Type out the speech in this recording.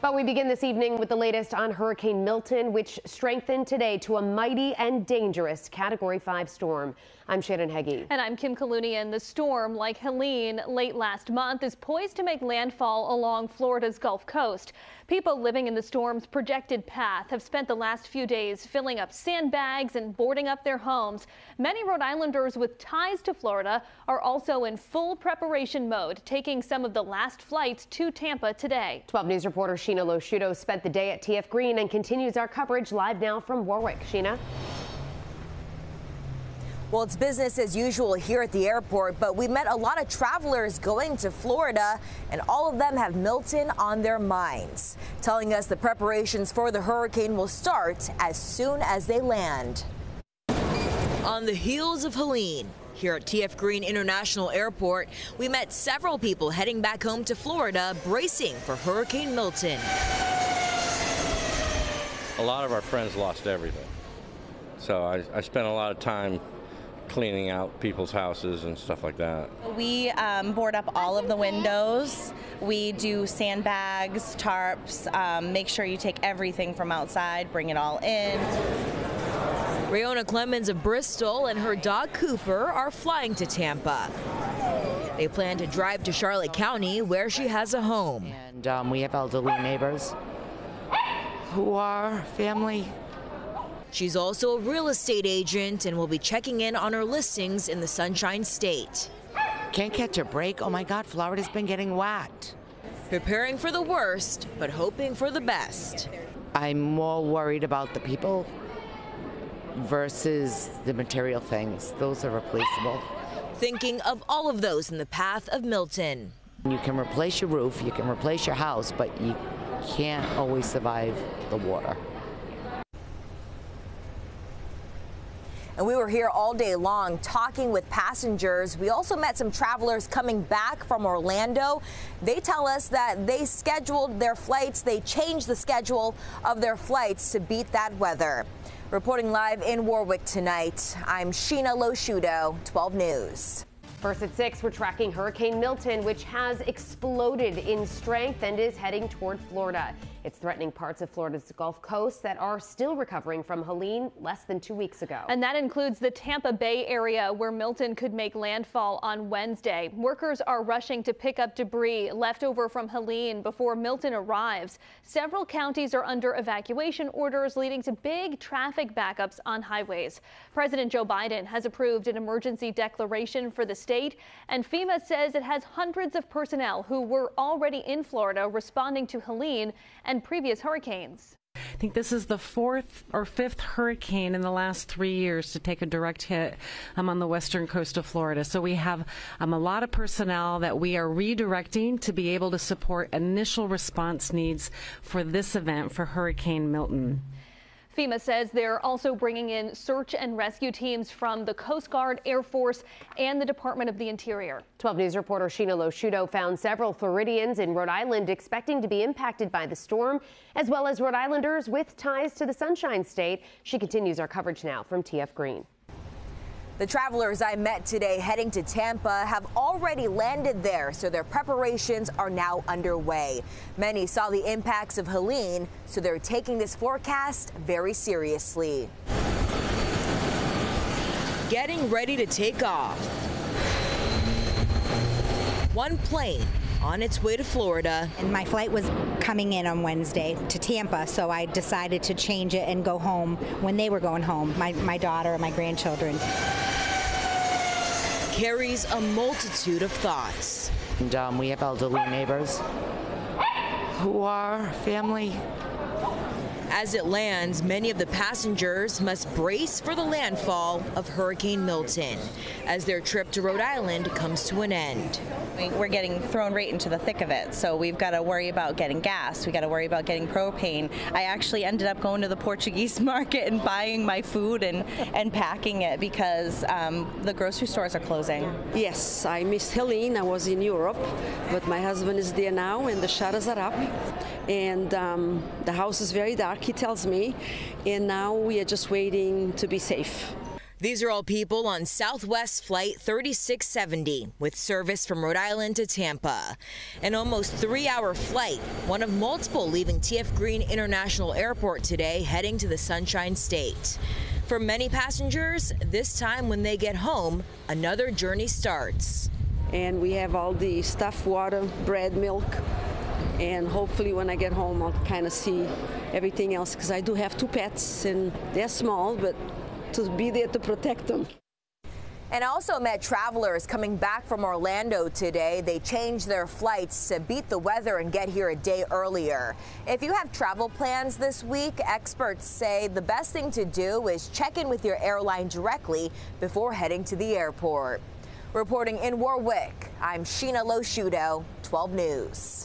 But we begin this evening with the latest on Hurricane Milton, which strengthened today to a mighty and dangerous Category 5 storm. I'm Shannon Heggie. And I'm Kim Kalunian. The storm, like Helene late last month, is poised to make landfall along Florida's Gulf Coast. People living in the storm's projected path have spent the last few days filling up sandbags and boarding up their homes. Many Rhode Islanders with ties to Florida are also in full preparation mode, taking some of the last flights to Tampa today. 12 News reporter Sheena Losciuto spent the day at TF Green and continues our coverage live now from Warwick. Sheena? Well, it's business as usual here at the airport, but we met a lot of travelers going to Florida, and all of them have Milton on their minds, telling us the preparations for the hurricane will start as soon as they land. On the heels of Helene, here at TF Green International Airport, we met several people heading back home to Florida, bracing for Hurricane Milton. A lot of our friends lost everything, so I spent a lot of time cleaning out people's houses and stuff like that. We board up all of the windows. We do sandbags, tarps, make sure you take everything from outside, bring it all in. Rayona Clemens of Bristol and her dog Cooper are flying to Tampa. They plan to drive to Charlotte County, where she has a home. And we have elderly neighbors who are family. She's also a real estate agent and will be checking in on her listings in the Sunshine State. Can't catch a break. Oh my God, Florida's been getting whacked. Preparing for the worst, but hoping for the best. I'm more worried about the people versus the material things. Those are replaceable. Thinking of all of those in the path of Milton. You can replace your roof, you can replace your house, but you can't always survive the water. And we were here all day long talking with passengers. We also met some travelers coming back from Orlando. They tell us that they scheduled their flights. They changed the schedule of their flights to beat that weather. Reporting live in Warwick tonight, I'm Sheena Losciuto, 12 News. First at 6, we're tracking Hurricane Milton, which has exploded in strength and is heading toward Florida. It's threatening parts of Florida's Gulf Coast that are still recovering from Helene less than 2 weeks ago. And that includes the Tampa Bay area, where Milton could make landfall on Wednesday. Workers are rushing to pick up debris left over from Helene before Milton arrives. Several counties are under evacuation orders, leading to big traffic backups on highways. President Joe Biden has approved an emergency declaration for the state, and FEMA says it has hundreds of personnel who were already in Florida responding to Helene and previous hurricanes. I think this is the 4th or 5th hurricane in the last 3 years to take a direct hit on the western coast of Florida. So we have a lot of personnel that we are redirecting to be able to support initial response needs for this event, for Hurricane Milton. FEMA says they're also bringing in search and rescue teams from the Coast Guard, Air Force, and the Department of the Interior. 12 News reporter Sheena Losciuto found several Floridians in Rhode Island expecting to be impacted by the storm, as well as Rhode Islanders with ties to the Sunshine State. She continues our coverage now from TF Green. The travelers I met today heading to Tampa have already landed there, so their preparations are now underway. Many saw the impacts of Helene, so they're taking this forecast very seriously. Getting ready to take off. One plane on its way to Florida. And my flight was coming in on Wednesday to Tampa, so I decided to change it and go home when they were going home, my daughter and my grandchildren. Carries a multitude of thoughts. And we have elderly neighbors who are family. As it lands, many of the passengers must brace for the landfall of Hurricane Milton as their trip to Rhode Island comes to an end. We're getting thrown right into the thick of it, so we've got to worry about getting gas. We've got to worry about getting propane. I actually ended up going to the Portuguese market and buying my food and packing it because the grocery stores are closing. Yes, I missed Helene. I was in Europe, but my husband is there now, and the shutters are up, and the house is very dark, he tells me, and now we are just waiting to be safe. These are all people on Southwest Flight 3670 with service from Rhode Island to Tampa. An almost 3-hour flight, one of multiple leaving TF Green International Airport today heading to the Sunshine State. For many passengers, this time when they get home, another journey starts. And we have all the stuff, water, bread, milk, and hopefully when I get home, I'll kind of see everything else because I do have 2 pets and they're small, but to be there to protect them. And also met travelers coming back from Orlando today. They changed their flights to beat the weather and get here a day earlier. If you have travel plans this week, experts say the best thing to do is check in with your airline directly before heading to the airport. Reporting in Warwick, I'm Sheena Losciuto, 12 News.